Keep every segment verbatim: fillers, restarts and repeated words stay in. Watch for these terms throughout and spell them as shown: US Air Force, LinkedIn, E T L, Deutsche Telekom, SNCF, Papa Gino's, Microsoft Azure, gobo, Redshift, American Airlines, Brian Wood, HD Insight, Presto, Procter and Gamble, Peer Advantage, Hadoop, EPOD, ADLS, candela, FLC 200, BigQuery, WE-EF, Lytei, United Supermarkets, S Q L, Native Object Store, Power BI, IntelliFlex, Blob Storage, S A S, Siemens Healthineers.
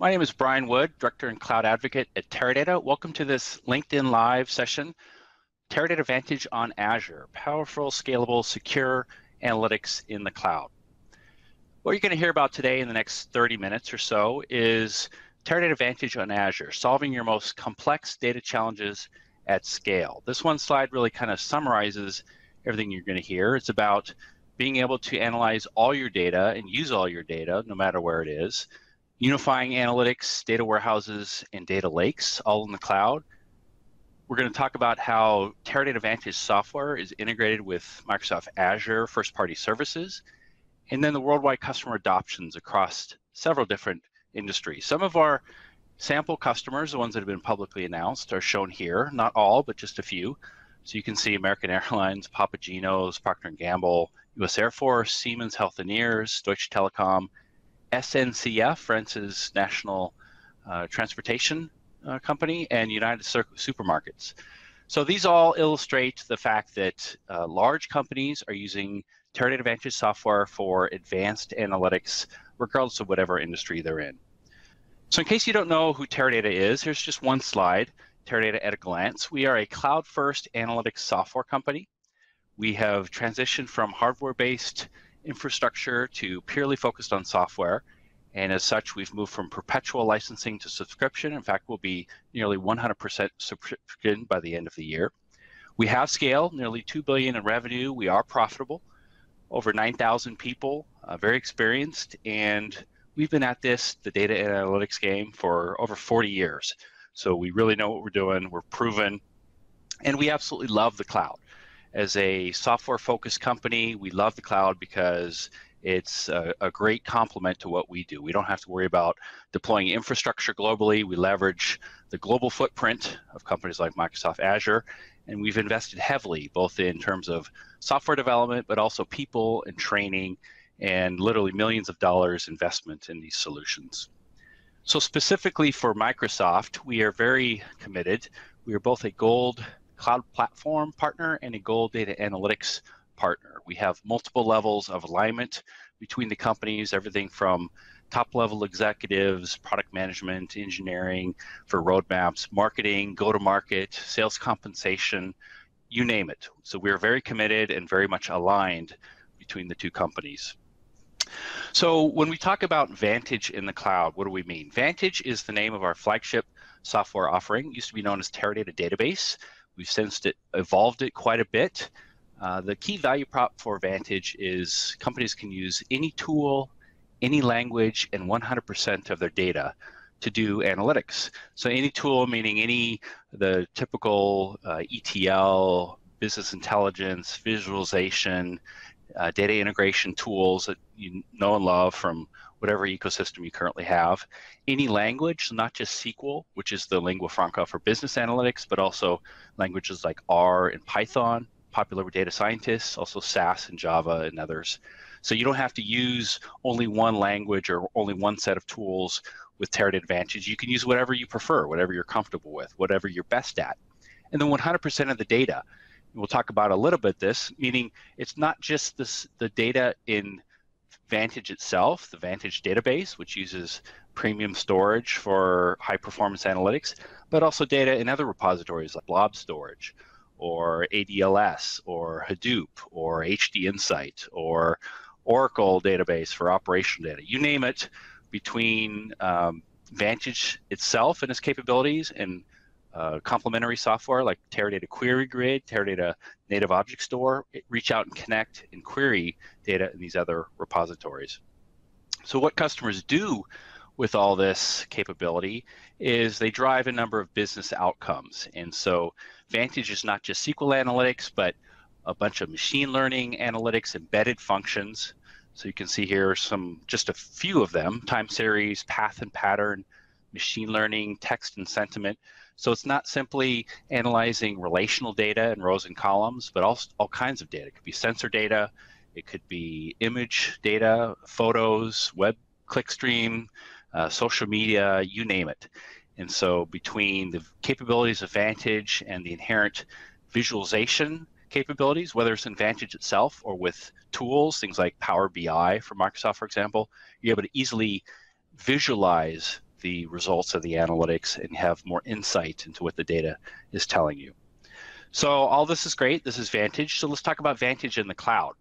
My name is Brian Wood, Director and Cloud Advocate at Teradata. Welcome to this LinkedIn Live session, Teradata Vantage on Azure, powerful, scalable, secure analytics in the cloud. What you're going to hear about today in the next thirty minutes or so is Teradata Vantage on Azure, solving your most complex data challenges at scale. This one slide really kind of summarizes everything you're going to hear. It's about being able to analyze all your data and use all your data, no matter where it is, unifying analytics, data warehouses, and data lakes all in the cloud. We're going to talk about how Teradata Vantage software is integrated with Microsoft Azure first-party services, and then the worldwide customer adoptions across several different industries. Some of our sample customers, the ones that have been publicly announced, are shown here. Not all, but just a few. So you can see American Airlines, Papa Gino's, Procter and Gamble, U S Air Force, Siemens Healthineers, Deutsche Telekom, S N C F, France's National uh, Transportation uh, Company, and United Supermarkets. So these all illustrate the fact that uh, large companies are using Teradata Vantage software for advanced analytics, regardless of whatever industry they're in. So in case you don't know who Teradata is, here's just one slide, Teradata at a glance. We are a cloud-first analytics software company. We have transitioned from hardware-based infrastructure to purely focused on software. And as such, we've moved from perpetual licensing to subscription. In fact, we'll be nearly one hundred percent subscription by the end of the year. We have scale, nearly two billion dollars in revenue. We are profitable. Over nine thousand people, uh, very experienced, and we've been at this, the data analytics game, for over forty years. So we really know what we're doing, we're proven, and we absolutely love the cloud. As a software-focused company, we love the cloud because it's a, a great complement to what we do. We don't have to worry about deploying infrastructure globally. We leverage the global footprint of companies like Microsoft Azure, and we've invested heavily, both in terms of software development, but also people and training, and literally millions of dollars investment in these solutions. So specifically for Microsoft, we are very committed. We are both a gold cloud platform partner and a gold data analytics partner. We have multiple levels of alignment between the companies, everything from top level executives, product management, engineering for roadmaps, marketing, go to market, sales compensation, you name it. So we're very committed and very much aligned between the two companies. So when we talk about Vantage in the cloud, what do we mean? Vantage is the name of our flagship software offering. It used to be known as Teradata Database. We've since it, evolved it quite a bit. Uh, the key value prop for Vantage is companies can use any tool, any language, and one hundred percent of their data to do analytics. So any tool, meaning any the typical uh, E T L, business intelligence, visualization, uh, data integration tools that you know and love from whatever ecosystem you currently have. Any language, not just S Q L, which is the lingua franca for business analytics, but also languages like R and Python, popular with data scientists, also S A S and Java and others. So you don't have to use only one language or only one set of tools with Teradata Vantage. You can use whatever you prefer, whatever you're comfortable with, whatever you're best at. And then one hundred percent of the data, we'll talk about a little bit this, meaning it's not just this, the data in Vantage itself, the Vantage database, which uses premium storage for high performance analytics, but also data in other repositories like Blob Storage, or A D L S, or Hadoop, or H D Insight, or Oracle database for operational data. You name it, between um, Vantage itself and its capabilities and uh, complementary software like Teradata Query Grid, Teradata Native Object Store, reach out and connect and query data in these other repositories. So what customers do with all this capability is they drive a number of business outcomes. And so Vantage is not just S Q L analytics, but a bunch of machine learning analytics, embedded functions. So you can see here some, just a few of them, time series, path and pattern, machine learning, text and sentiment. So it's not simply analyzing relational data in rows and columns, but also all kinds of data. It could be sensor data, it could be image data, photos, web clickstream, Uh, social media, you name it. And so between the capabilities of Vantage and the inherent visualization capabilities, whether it's in Vantage itself or with tools, things like Power B I for Microsoft, for example, you're able to easily visualize the results of the analytics and have more insight into what the data is telling you. So all this is great. This is Vantage. So let's talk about Vantage in the cloud.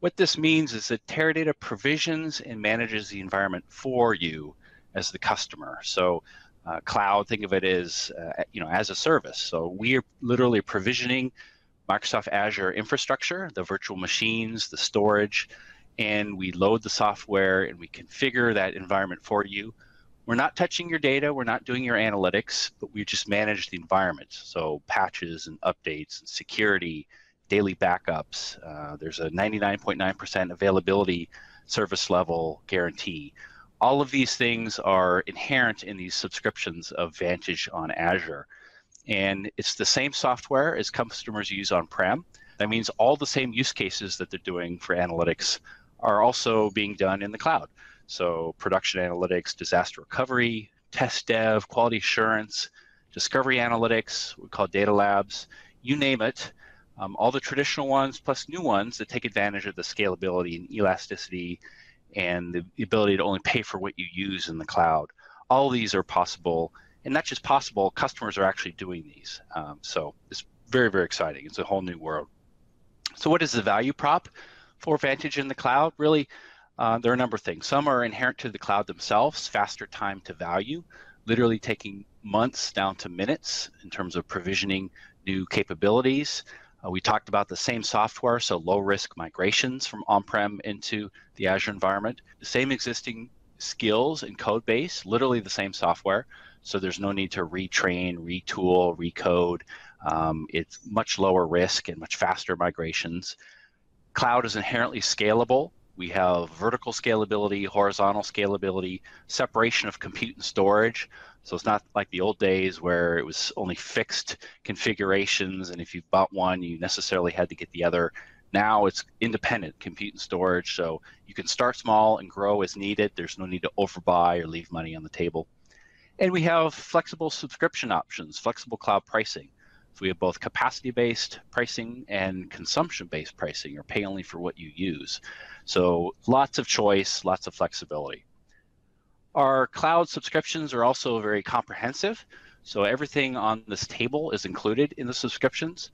What this means is that Teradata provisions and manages the environment for you as the customer. So uh, cloud, think of it as, uh, you know, as a service. So we are literally provisioning Microsoft Azure infrastructure, the virtual machines, the storage, and we load the software and we configure that environment for you. We're not touching your data, we're not doing your analytics, but we just manage the environment. So patches and updates and security, daily backups. Uh, there's a ninety-nine point nine percent availability service level guarantee. All of these things are inherent in these subscriptions of Vantage on Azure. And it's the same software as customers use on-prem. That means all the same use cases that they're doing for analytics are also being done in the cloud. So production analytics, disaster recovery, test dev, quality assurance, discovery analytics, we call data labs, you name it. Um, all the traditional ones plus new ones that take advantage of the scalability and elasticity and the ability to only pay for what you use in the cloud. All these are possible. And not just possible, customers are actually doing these. Um, so it's very, very exciting. It's a whole new world. So what is the value prop for Vantage in the cloud? Really, uh, there are a number of things. Some are inherent to the cloud themselves, faster time to value, literally taking months down to minutes in terms of provisioning new capabilities. Uh, we talked about the same software, so low-risk migrations from on-prem into the Azure environment. The same existing skills and code base, literally the same software. So there's no need to retrain, retool, recode. Um, it's much lower risk and much faster migrations. Cloud is inherently scalable. We have vertical scalability, horizontal scalability, separation of compute and storage. So it's not like the old days where it was only fixed configurations, and if you bought one, you necessarily had to get the other. Now it's independent compute and storage, so you can start small and grow as needed. There's no need to overbuy or leave money on the table. And we have flexible subscription options, flexible cloud pricing. So we have both capacity-based pricing and consumption-based pricing, or pay only for what you use. So lots of choice, lots of flexibility. Our cloud subscriptions are also very comprehensive. So everything on this table is included in the subscriptions.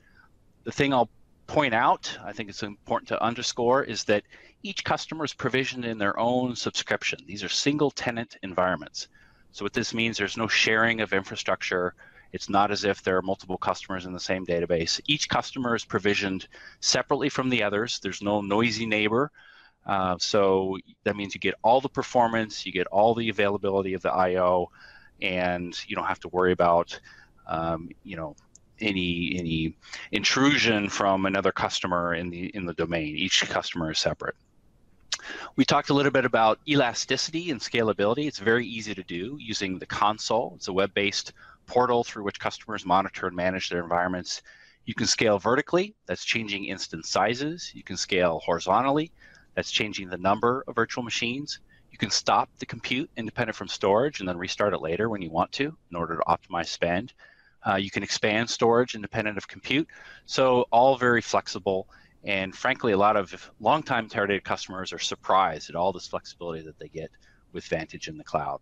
The thing I'll point out, I think it's important to underscore, is that each customer is provisioned in their own subscription. These are single-tenant environments. So what this means, there's no sharing of infrastructure. It's not as if there are multiple customers in the same database. Each customer is provisioned separately from the others. There's no noisy neighbor. Uh, so that means you get all the performance, you get all the availability of the I O, and you don't have to worry about, um, you know, any any intrusion from another customer in the in the domain. Each customer is separate. We talked a little bit about elasticity and scalability. It's very easy to do using the console. It's a web-based portal through which customers monitor and manage their environments. You can scale vertically. That's changing instance sizes. You can scale horizontally. That's changing the number of virtual machines. You can stop the compute independent from storage and then restart it later when you want to in order to optimize spend. Uh, you can expand storage independent of compute. So all very flexible. And frankly, a lot of longtime Teradata customers are surprised at all this flexibility that they get with Vantage in the cloud.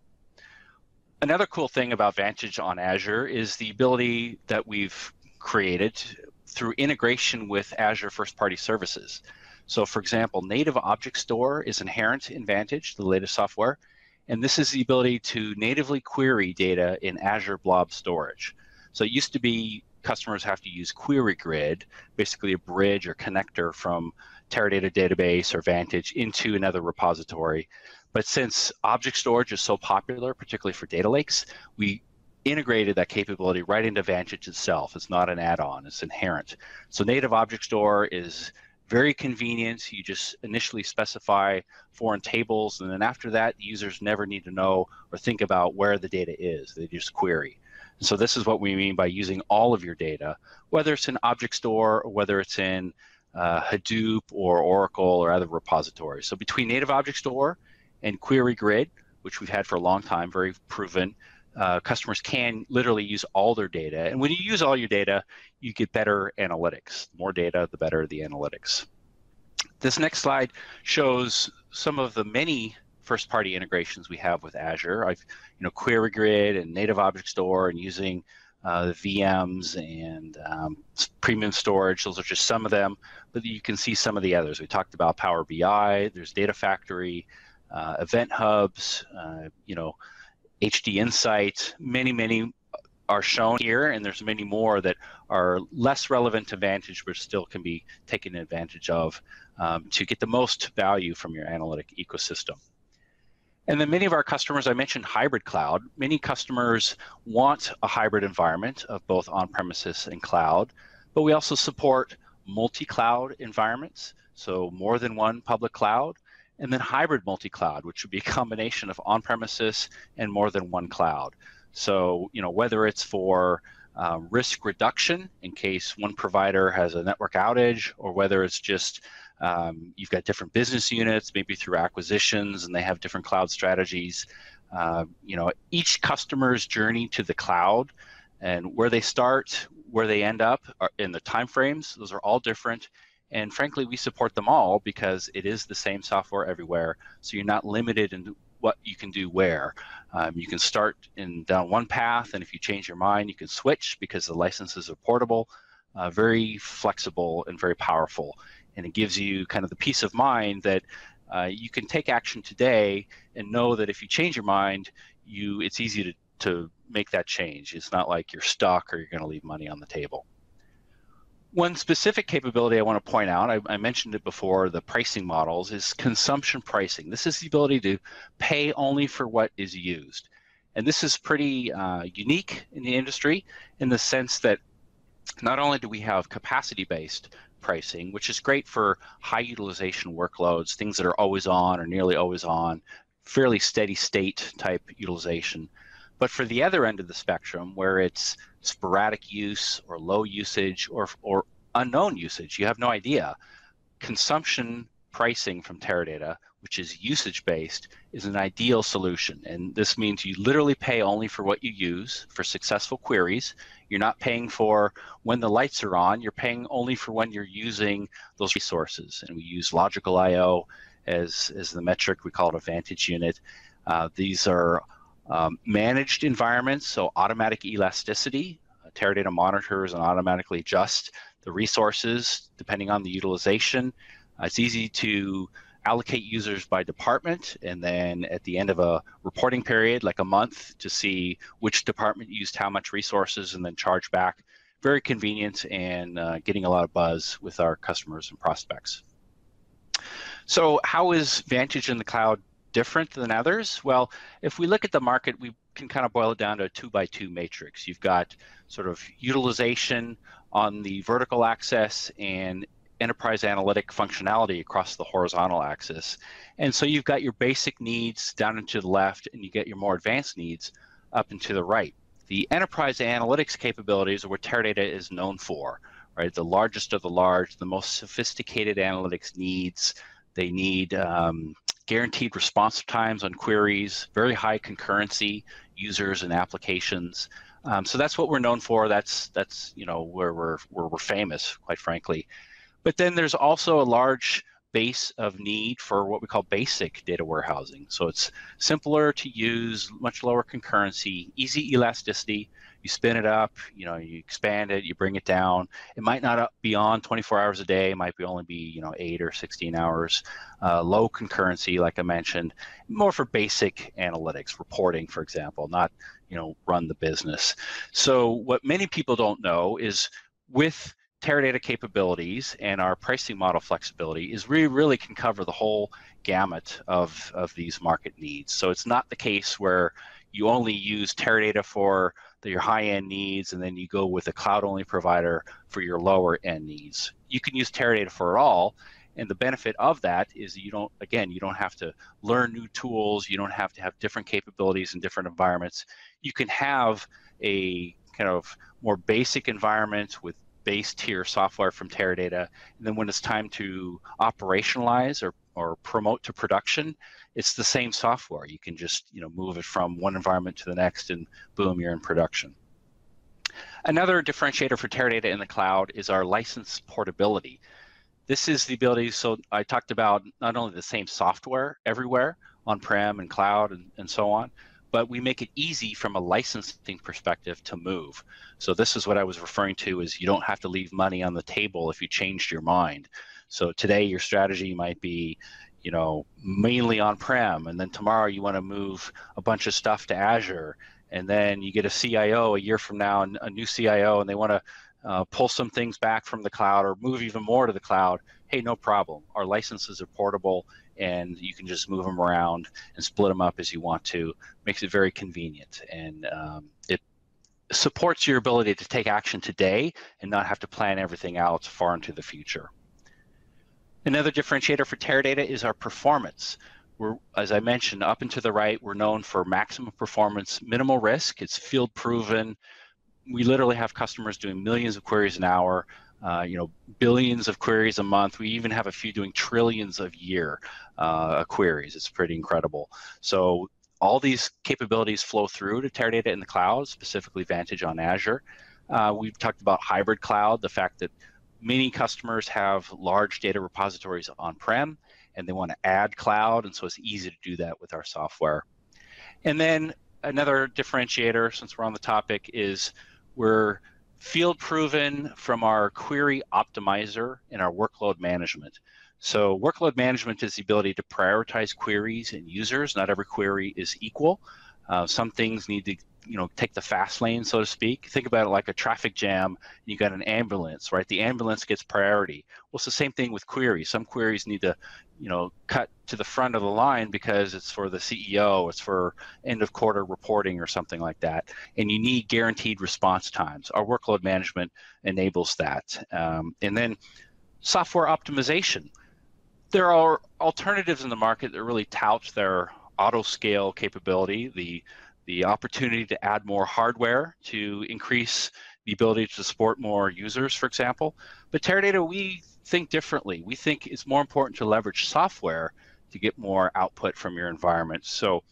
Another cool thing about Vantage on Azure is the ability that we've created through integration with Azure first-party services. So for example, Native Object Store is inherent in Vantage, the latest software, and this is the ability to natively query data in Azure Blob Storage. So it used to be customers have to use Query Grid, basically a bridge or connector from Teradata Database or Vantage into another repository. But since object storage is so popular, particularly for data lakes, we integrated that capability right into Vantage itself. It's not an add-on, it's inherent. So Native Object Store is very convenient. You just initially specify foreign tables, and then after that, users never need to know or think about where the data is. They just query. So this is what we mean by using all of your data, whether it's in Object Store, or whether it's in uh, Hadoop or Oracle or other repositories. So between Native Object Store and Query Grid, which we've had for a long time, very proven, uh, customers can literally use all their data. And when you use all your data, you get better analytics. The more data, the better the analytics. This next slide shows some of the many first-party integrations we have with Azure. I've, you know, Query Grid and Native Object Store, and using uh, the V Ms and um, premium storage. Those are just some of them, but you can see some of the others. We talked about Power B I. There's Data Factory, uh, Event Hubs. Uh, you know, H D Insight. Many, many are shown here, and there's many more that are less relevant to Vantage, but still can be taken advantage of um, to get the most value from your analytic ecosystem. And then many of our customers, I mentioned hybrid cloud. Many customers want a hybrid environment of both on-premises and cloud, but we also support multi-cloud environments, so more than one public cloud, and then hybrid multi-cloud, which would be a combination of on-premises and more than one cloud. So, you know, whether it's for uh, risk reduction in case one provider has a network outage, or whether it's just Um, you've got different business units, maybe through acquisitions, and they have different cloud strategies. Uh, you know, each customer's journey to the cloud and where they start, where they end up, in the timeframes, those are all different. And frankly, we support them all because it is the same software everywhere. So you're not limited in what you can do where. Um, you can start in down one path, and if you change your mind, you can switch because the licenses are portable, uh, very flexible, and very powerful. And it gives you kind of the peace of mind that uh, you can take action today and know that if you change your mind, you it's easy to, to make that change. It's not like you're stuck or you're going to leave money on the table. One specific capability I want to point out, I, I mentioned it before, the pricing models, is consumption pricing. This is the ability to pay only for what is used. And this is pretty uh, unique in the industry in the sense that not only do we have capacity-based pricing, which is great for high utilization workloads, things that are always on or nearly always on, fairly steady state type utilization. But for the other end of the spectrum, where it's sporadic use or low usage or, or unknown usage, you have no idea, consumption pricing from Teradata, which is usage-based, is an ideal solution. And this means you literally pay only for what you use for successful queries. You're not paying for when the lights are on, you're paying only for when you're using those resources. And we use logical I O as, as the metric. We call it a Vantage unit. Uh, these are um, managed environments, so automatic elasticity. Uh, Teradata monitors and automatically adjusts the resources depending on the utilization. Uh, it's easy to allocate users by department, and then at the end of a reporting period, like a month, to see which department used how much resources and then charge back. Very convenient and uh, getting a lot of buzz with our customers and prospects. So how is Vantage in the cloud different than others? Well, if we look at the market, we can kind of boil it down to a two by two matrix. You've got sort of utilization on the vertical axis and enterprise analytic functionality across the horizontal axis. And so you've got your basic needs down into the left, and you get your more advanced needs up into the right. The enterprise analytics capabilities are what Teradata is known for, right? The largest of the large, the most sophisticated analytics needs. They need um, guaranteed response times on queries, very high concurrency users and applications. Um, so that's what we're known for. That's, that's you know, where we're, where we're famous, quite frankly. But then there's also a large base of need for what we call basic data warehousing. So it's simpler to use, much lower concurrency, easy elasticity. You spin it up, you know, you expand it, you bring it down. It might not be on twenty-four hours a day. It might be only be, you know, eight or sixteen hours. Uh, low concurrency, like I mentioned, more for basic analytics, reporting, for example, not, you know, run the business. So what many people don't know is with Teradata capabilities and our pricing model flexibility is we really can cover the whole gamut of, of these market needs. So it's not the case where you only use Teradata for the, your high-end needs and then you go with a cloud-only provider for your lower-end needs. You can use Teradata for it all, and the benefit of that is you don't, again, you don't have to learn new tools, you don't have to have different capabilities in different environments. You can have a kind of more basic environment with base tier software from Teradata, and then when it's time to operationalize or, or promote to production, it's the same software. You can just, you know, move it from one environment to the next and boom, you're in production. Another differentiator for Teradata in the cloud is our license portability. This is the ability, so I talked about not only the same software everywhere, on-prem and cloud and, and so on. But we make it easy from a licensing perspective to move. So this is what I was referring to is you don't have to leave money on the table if you changed your mind. So today your strategy might be, you know, mainly on-prem, and then tomorrow you want to move a bunch of stuff to Azure, and then you get a C I O a year from now, and a new C I O, and they want to uh, pull some things back from the cloud or move even more to the cloud. Hey, no problem. Our licenses are portable, and you can just move them around and split them up as you want to. Makes it very convenient, and um, it supports your ability to take action today and not have to plan everything out far into the future. Another differentiator for Teradata is our performance. We're, as I mentioned, up and to the right, we're known for maximum performance, minimal risk. It's field proven. We literally have customers doing millions of queries an hour, uh, you know, billions of queries a month. We even have a few doing trillions of year uh, queries. It's pretty incredible. So all these capabilities flow through to Teradata in the cloud, specifically Vantage on Azure. Uh, we've talked about hybrid cloud, the fact that many customers have large data repositories on-prem, and they want to add cloud, and so it's easy to do that with our software. And then another differentiator, since we're on the topic, is we're field proven from our query optimizer and our workload management. So workload management is the ability to prioritize queries and users. Not every query is equal. Uh, some things need to, you know, take the fast lane, so to speak. Think about it like a traffic jam. You got an ambulance, right? The ambulance gets priority. Well, it's the same thing with queries. Some queries need to, you know, cut to the front of the line because it's for the C E O, it's for end of quarter reporting or something like that. And you need guaranteed response times. Our workload management enables that. Um, and then software optimization. There are alternatives in the market that really tout their auto scale capability, the the opportunity to add more hardware to increase the ability to support more users, for example. But Teradata, we think differently. We think it's more important to leverage software to get more output from your environment. So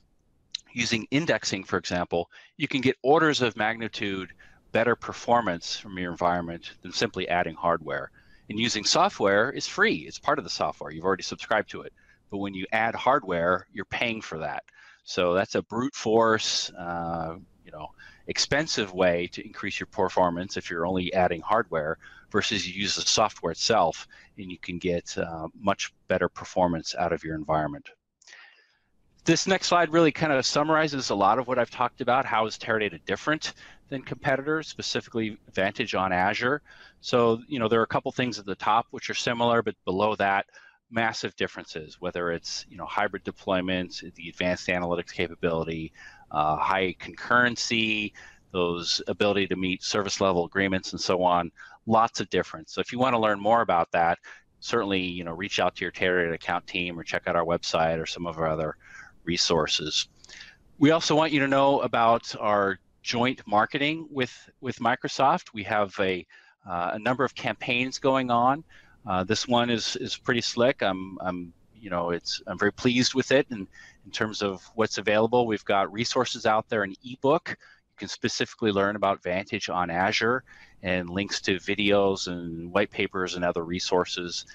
using indexing, for example, you can get orders of magnitude better performance from your environment than simply adding hardware. And using software is free. It's part of the software. You've already subscribed to it. But when you add hardware, you're paying for that. So that's a brute force, uh, you know, expensive way to increase your performance if you're only adding hardware versus you use the software itself and you can get uh, much better performance out of your environment. This next slide really kind of summarizes a lot of what I've talked about. How is Teradata different than competitors, specifically Vantage on Azure? So, you know, there are a couple things at the top which are similar, but below that, massive differences, whether it's, you know, hybrid deployments, the advanced analytics capability, uh, high concurrency, those ability to meet service level agreements and so on, lots of difference. So if you want to learn more about that, certainly, you know, reach out to your Teradata account team or check out our website or some of our other resources. We also want you to know about our joint marketing with, with Microsoft. We have a, uh, a number of campaigns going on. Uh, this one is is pretty slick. I'm I'm you know it's I'm very pleased with it. And in terms of what's available, we've got resources out there, an ebook. You can specifically learn about Vantage on Azure, and links to videos and white papers and other resources.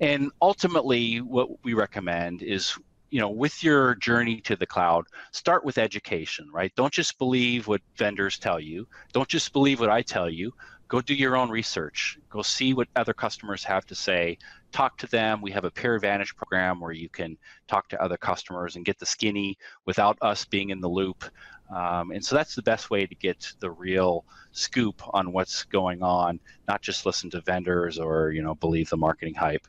And ultimately, what we recommend is, you know, with your journey to the cloud, start with education, right? Don't just believe what vendors tell you. Don't just believe what I tell you. Go do your own research. Go see what other customers have to say. Talk to them. We have a Peer Advantage program where you can talk to other customers and get the skinny without us being in the loop. Um, and so that's the best way to get the real scoop on what's going on, not just listen to vendors or, you know, believe the marketing hype.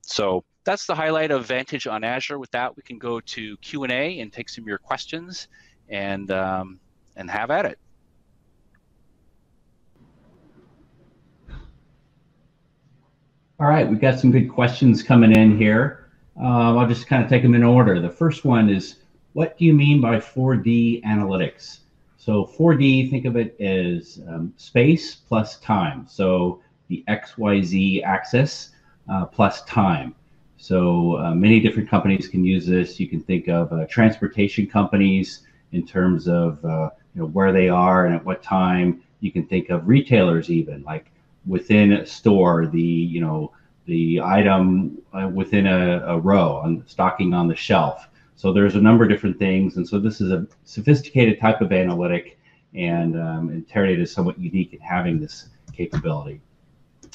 So that's the highlight of Vantage on Azure. With that, we can go to Q and A and take some of your questions and, um, and have at it. All right, we've got some good questions coming in here. Uh, I'll just kind of take them in order. The first one is, what do you mean by four D analytics? So four D, think of it as um, space plus time. So the X Y Z axis uh, plus time. So uh, many different companies can use this. You can think of uh, transportation companies in terms of uh, you know, where they are and at what time. You can think of retailers even, like within a store, the, you know, the item uh, within a, a row, on stocking on the shelf. So there's a number of different things. And so this is a sophisticated type of analytic, and, um, and Teradata is somewhat unique in having this capability.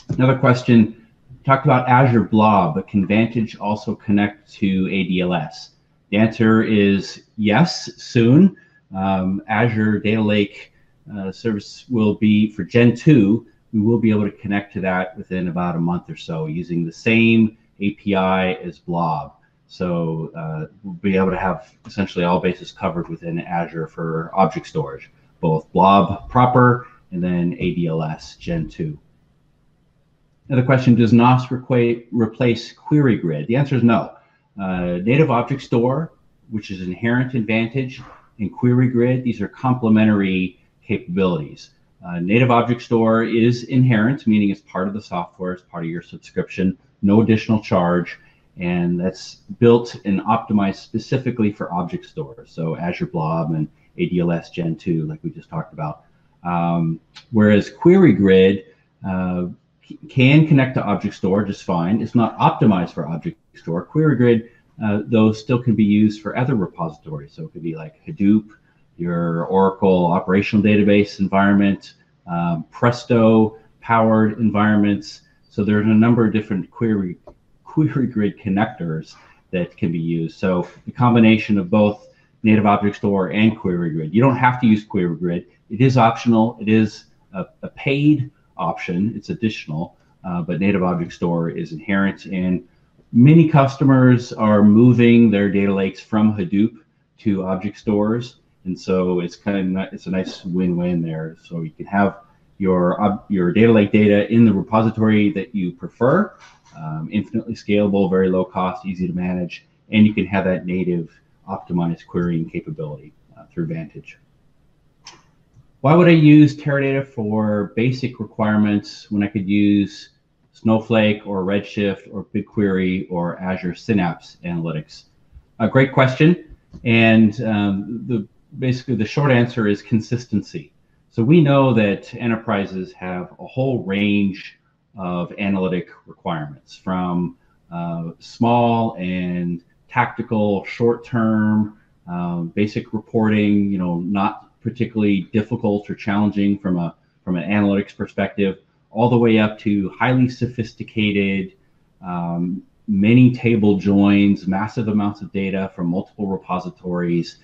Another question, talked about Azure Blob, but can Vantage also connect to A D L S? The answer is yes, soon. Um, Azure Data Lake uh, service will be, for Gen two, we will be able to connect to that within about a month or so using the same A P I as Blob. So uh, we'll be able to have essentially all bases covered within Azure for object storage, both Blob proper and then A D L S Gen two. Another question, does N O S replace Query Grid? The answer is no. Uh, Native Object Store, which is inherent in Vantage, and Query Grid, these are complementary capabilities. Uh, Native Object Store is inherent, meaning it's part of the software, it's part of your subscription, no additional charge, and that's built and optimized specifically for object stores. So Azure Blob and A D L S Gen two, like we just talked about. Um, whereas Query Grid uh, can connect to object store just fine. It's not optimized for object store. Query Grid, uh, though, still can be used for other repositories. So it could be like Hadoop, your Oracle operational database environment, um, Presto powered environments. So there's a number of different query, query grid connectors that can be used. So the combination of both Native Object Store and Query Grid. You don't have to use Query Grid. It is optional. It is a, a paid option. It's additional, uh, but Native Object Store is inherent. And many customers are moving their data lakes from Hadoop to object stores. And so it's kind of it's a nice win-win there. So you can have your your data lake data in the repository that you prefer, um, infinitely scalable, very low cost, easy to manage, and you can have that native optimized querying capability uh, through Vantage. Why would I use Teradata for basic requirements when I could use Snowflake or Redshift or BigQuery or Azure Synapse Analytics? A great question, and um, the basically the short answer is consistency. So we know that enterprises have a whole range of analytic requirements, from uh, small and tactical, short-term, um, basic reporting, you know, not particularly difficult or challenging from a from an analytics perspective, all the way up to highly sophisticated, um, many table joins, massive amounts of data from multiple repositories,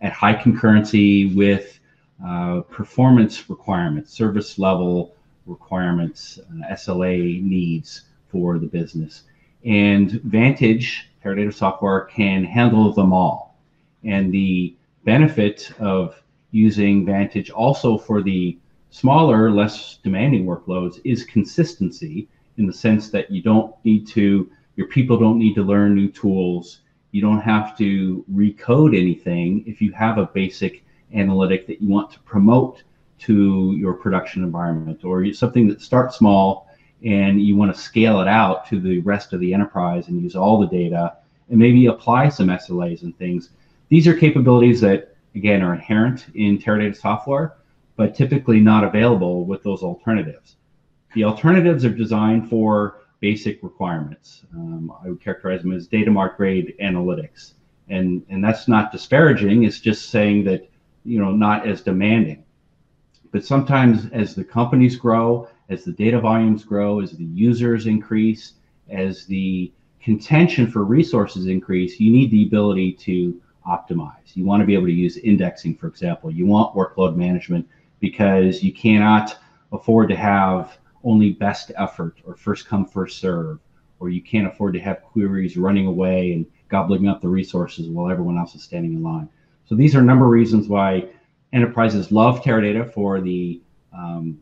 at high concurrency with uh, performance requirements, service level requirements, uh, S L A needs for the business. And Vantage, Teradata software, can handle them all. And the benefit of using Vantage also for the smaller, less demanding workloads is consistency, in the sense that you don't need to, your people don't need to learn new tools. You don't have to recode anything if you have a basic analytic that you want to promote to your production environment, or something that starts small and you want to scale it out to the rest of the enterprise and use all the data and maybe apply some S L As and things. These are capabilities that, again, are inherent in Teradata software, but typically not available with those alternatives. The alternatives are designed for basic requirements. Um, I would characterize them as data mart grade analytics. And, and that's not disparaging, it's just saying that, you know, not as demanding. But sometimes as the companies grow, as the data volumes grow, as the users increase, as the contention for resources increase, you need the ability to optimize. You want to be able to use indexing, for example. You want workload management, because you cannot afford to have only best effort or first come, first serve, or you can't afford to have queries running away and gobbling up the resources while everyone else is standing in line. So these are a number of reasons why enterprises love Teradata for the um,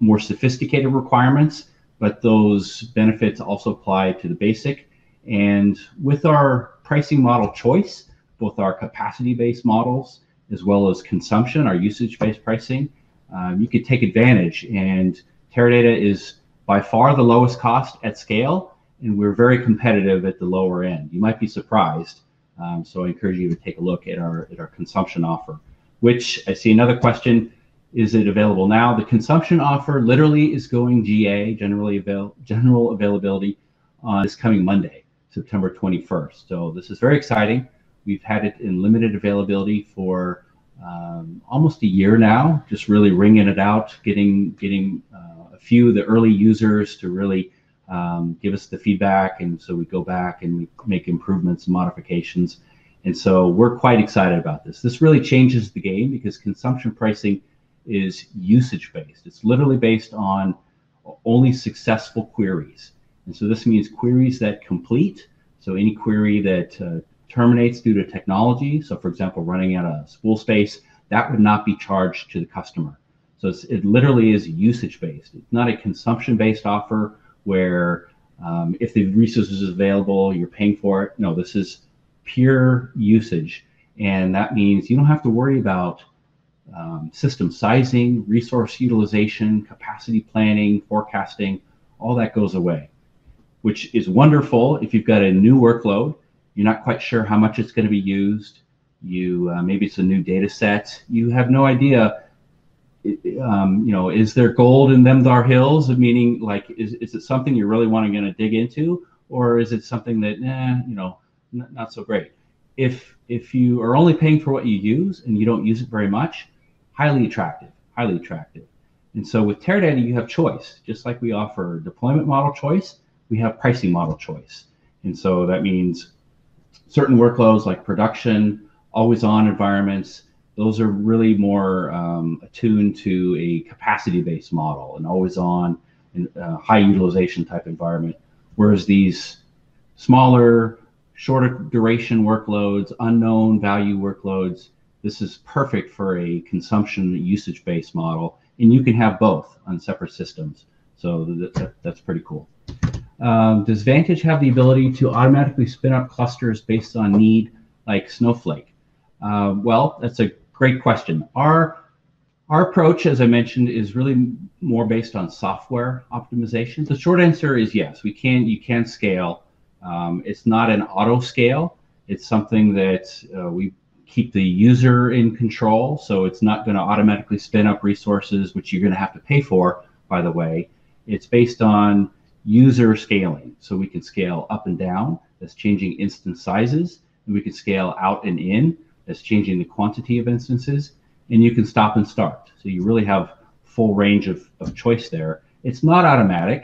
more sophisticated requirements, but those benefits also apply to the basic. And with our pricing model choice, both our capacity-based models as well as consumption, our usage-based pricing, um, you could take advantage, and Teradata is by far the lowest cost at scale, and we're very competitive at the lower end. You might be surprised, um, so I encourage you to take a look at our, at our consumption offer, which I see another question, is it available now? The consumption offer literally is going G A, generally avail general availability, on this coming Monday, September twenty-first. So this is very exciting. We've had it in limited availability for um, almost a year now, just really wringing it out, getting getting uh, a few of the early users to really um, give us the feedback. And so we go back and we make improvements and modifications. And so we're quite excited about this. This really changes the game because consumption pricing is usage-based. It's literally based on only successful queries. And so this means queries that complete. So any query that uh, terminates due to technology, so for example, running out of spool space, that would not be charged to the customer. So it's, it literally is usage-based. It's not a consumption-based offer where um, if the resource is available, you're paying for it. No, this is pure usage. And that means you don't have to worry about Um, system sizing, resource utilization, capacity planning, forecasting, all that goes away, which is wonderful if you've got a new workload. You're not quite sure how much it's going to be used. You uh, maybe it's a new data set. You have no idea. Um, you know, is there gold in them thar hills? Meaning, like, is is it something you really want to going to dig into, or is it something that, nah, you know, n not so great? If if you are only paying for what you use and you don't use it very much, highly attractive, highly attractive. And so with Teradata, you have choice. Just like we offer deployment model choice, we have pricing model choice. And so that means certain workloads like production, always on environments, those are really more um, attuned to a capacity-based model and always on and uh, high utilization type environment. Whereas these smaller, shorter duration workloads, unknown value workloads, this is perfect for a consumption usage-based model, and you can have both on separate systems. So that, that's pretty cool. Um, does Vantage have the ability to automatically spin up clusters based on need, like Snowflake? Uh, well, that's a great question. Our, our approach, as I mentioned, is really more based on software optimization. The short answer is yes. We can, you can scale. Um, it's not an auto scale. It's something that uh, we keep the user in control, so it's not going to automatically spin up resources, which you're going to have to pay for, by the way. It's based on user scaling, so we can scale up and down. That's changing instance sizes, and we can scale out and in. That's changing the quantity of instances, and you can stop and start. So you really have full range of, of choice there. It's not automatic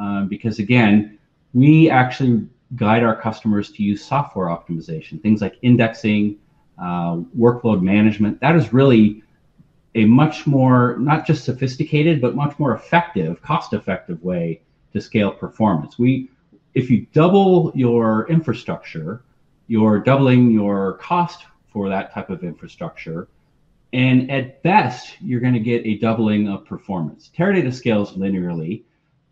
um, because, again, we actually guide our customers to use software optimization, things like indexing, uh, workload management. That is really a much more, not just sophisticated, but much more effective, cost-effective way to scale performance. We, if you double your infrastructure, you're doubling your cost for that type of infrastructure. And at best, you're going to get a doubling of performance. Teradata scales linearly,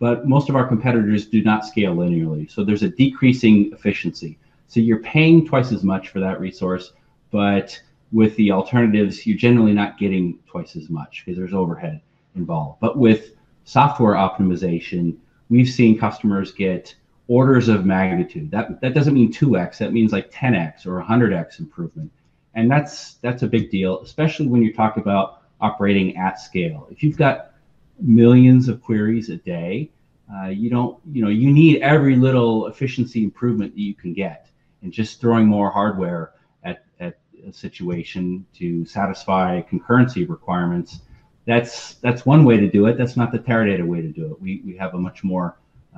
but most of our competitors do not scale linearly. So there's a decreasing efficiency. So you're paying twice as much for that resource, but with the alternatives, you're generally not getting twice as much because there's overhead involved. But with software optimization, we've seen customers get orders of magnitude. That, that doesn't mean two X, that means like ten X or one hundred X improvement. And that's, that's a big deal, especially when you talk about operating at scale. If you've got millions of queries a day, uh, you don't, you know, you need every little efficiency improvement that you can get, and just throwing more hardware at, at a situation to satisfy concurrency requirements, that's that's one way to do it. That's not the Teradata way to do it. We, we have a much more,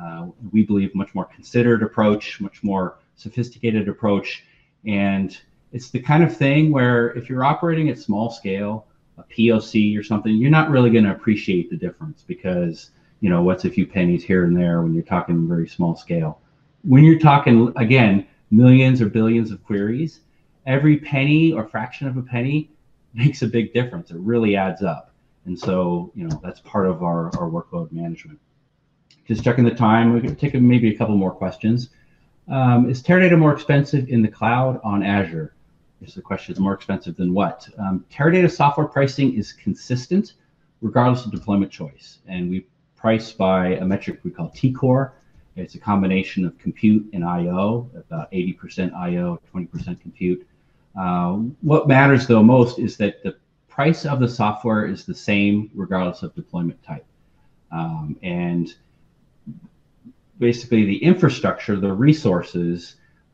uh, we believe, much more considered approach, much more sophisticated approach, and it's the kind of thing where if you're operating at small scale, a P O C or something, you're not really going to appreciate the difference because, you know, what's a few pennies here and there when you're talking very small scale. When you're talking, again, millions or billions of queries, every penny or fraction of a penny makes a big difference. It really adds up. And so, you know, that's part of our, our workload management. Just checking the time, we can take maybe a couple more questions. Um, is Teradata more expensive in the cloud on Azure? Here's the question, is more expensive than what? Um, Teradata software pricing is consistent regardless of deployment choice. And we price by a metric we call T-Core. It's a combination of compute and I O, about eighty percent I O, twenty percent compute. Uh, what matters, though, most is that the price of the software is the same regardless of deployment type. Um, and basically, the infrastructure, the resources,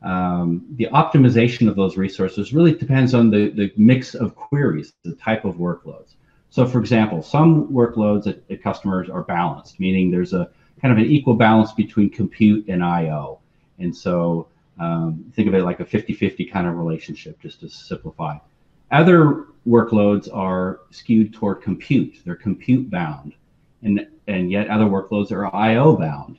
Um, the optimization of those resources really depends on the, the mix of queries, the type of workloads. So for example, some workloads at, at customers are balanced, meaning there's a kind of an equal balance between compute and I O. And so um, think of it like a fifty fifty kind of relationship, just to simplify. Other workloads are skewed toward compute. They're compute bound. And, and yet other workloads are I O bound.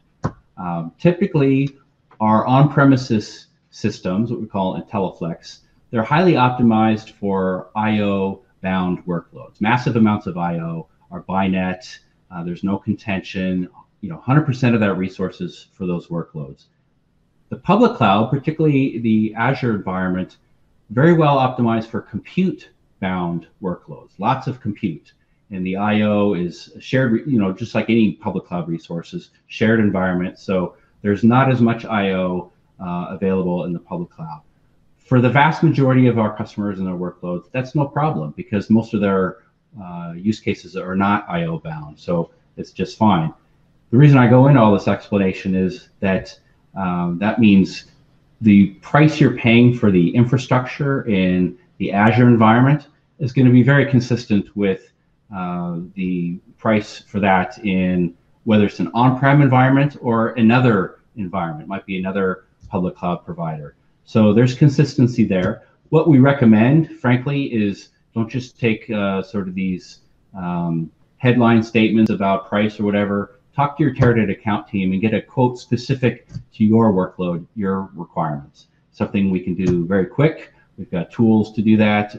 Um, typically, our on-premises systems, what we call IntelliFlex, they're highly optimized for I O bound workloads. Massive amounts of I O are by net. Uh, there's no contention. You know, one hundred percent of that resource is for those workloads. The public cloud, particularly the Azure environment, very well optimized for compute-bound workloads, lots of compute. And the I O is shared, you know, just like any public cloud resources, shared environment. So there's not as much I O uh, available in the public cloud. For the vast majority of our customers and their workloads, that's no problem because most of their uh, use cases are not I O bound. So it's just fine. The reason I go into all this explanation is that um, that means the price you're paying for the infrastructure in the Azure environment is going to be very consistent with uh, the price for that in whether it's an on-prem environment or another environment. It might be another public cloud provider. So there's consistency there. What we recommend, frankly, is don't just take uh, sort of these um, headline statements about price or whatever. Talk to your Teradata account team and get a quote specific to your workload, your requirements. Something we can do very quick. We've got tools to do that.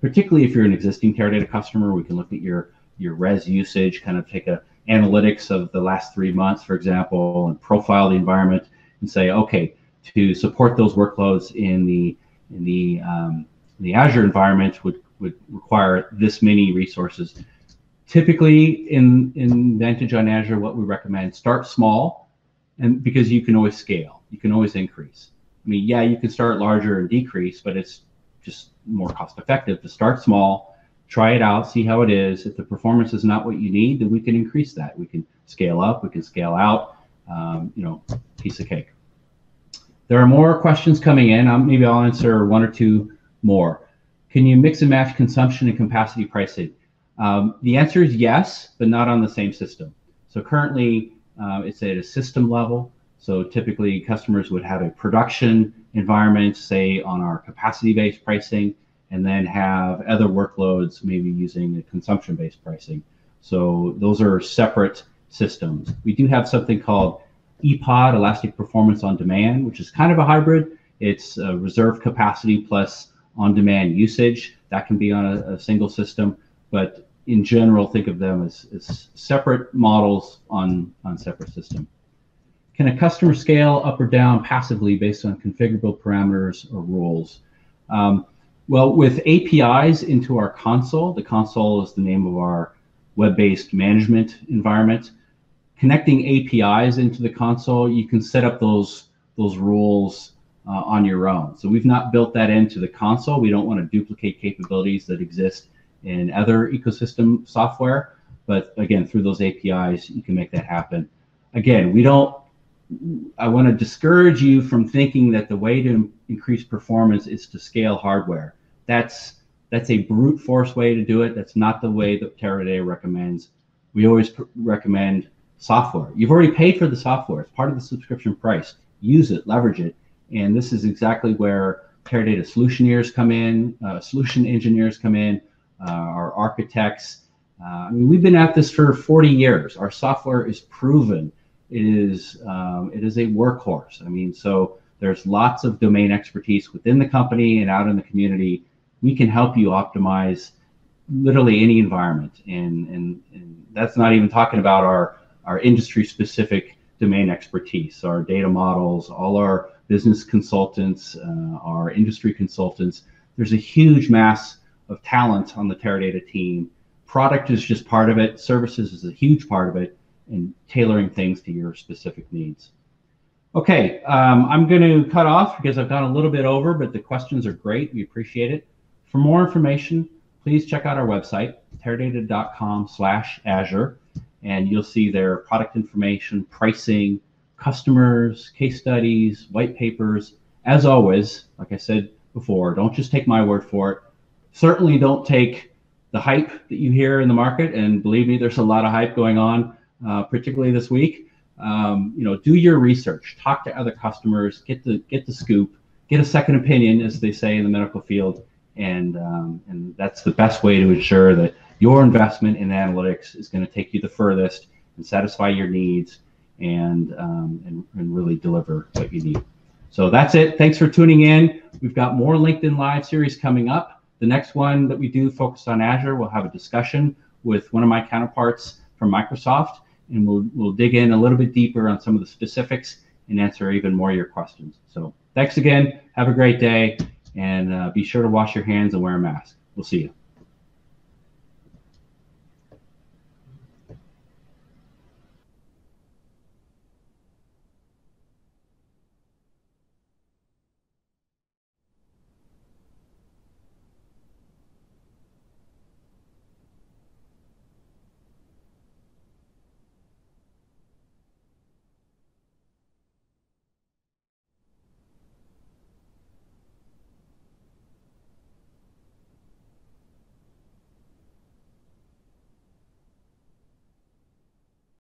Particularly if you're an existing Teradata customer, we can look at your, your res usage, kind of take a analytics of the last three months, for example, and profile the environment and say, okay, to support those workloads in the, in the, um, the Azure environment would, would require this many resources. Typically in, in Vantage on Azure, what we recommend, start small, and because you can always scale, you can always increase. I mean, yeah, you can start larger and decrease, but it's just more cost effective to start small, try it out, see how it is. If the performance is not what you need, then we can increase that. We can scale up, we can scale out, um, you know, piece of cake. There are more questions coming in. Um, maybe I'll answer one or two more. Can you mix and match consumption and capacity pricing? Um, the answer is yes, but not on the same system. So currently, uh, it's at a system level. So typically, customers would have a production environment, say, on our capacity-based pricing, and then have other workloads maybe using the consumption-based pricing. So those are separate systems. We do have something called E P O D, Elastic Performance on Demand, which is kind of a hybrid. It's uh, reserve capacity plus on-demand usage. That can be on a, a single system, but in general, think of them as, as separate models on, on separate system. Can a customer scale up or down passively based on configurable parameters or rules? Um, well, with A P Is into our console, the console is the name of our web-based management environment. Connecting A P Is into the console, you can set up those, those rules uh, on your own. So we've not built that into the console. We don't want to duplicate capabilities that exist in other ecosystem software, but again, through those A P Is, you can make that happen. Again, we don't, I want to discourage you from thinking that the way to increase performance is to scale hardware. That's, that's a brute force way to do it. That's not the way that Teradata recommends. We always recommend software. You've already paid for the software. It's part of the subscription price. Use it, leverage it. And this is exactly where Teradata solutioneers come in, uh, solution engineers come in, Uh, our architects. Uh, I mean, we've been at this for forty years. Our software is proven. It is, um, it is a workhorse. I mean, so there's lots of domain expertise within the company and out in the community. We can help you optimize literally any environment. And, and, and that's not even talking about our, our industry-specific domain expertise, our data models, all our business consultants, uh, our industry consultants. There's a huge mass of talent on the Teradata team. Product is just part of it. Services is a huge part of it, and tailoring things to your specific needs. Okay, um, I'm gonna cut off because I've gone a little bit over, but the questions are great. We appreciate it. For more information, please check out our website, teradata dot com slash Azure, and you'll see their product information, pricing, customers, case studies, white papers, as always, like I said before, don't just take my word for it. Certainly don't take the hype that you hear in the market. And believe me, there's a lot of hype going on, uh, particularly this week. Um, you know, do your research, talk to other customers, get the get the scoop, get a second opinion, as they say in the medical field, and um, and that's the best way to ensure that your investment in analytics is going to take you the furthest and satisfy your needs, and um, and and really deliver what you need. So that's it. Thanks for tuning in. We've got more LinkedIn Live series coming up. The next one that we do focused on Azure, we'll have a discussion with one of my counterparts from Microsoft. And we'll, we'll dig in a little bit deeper on some of the specifics and answer even more of your questions. So thanks again. Have a great day. And uh, be sure to wash your hands and wear a mask. We'll see you.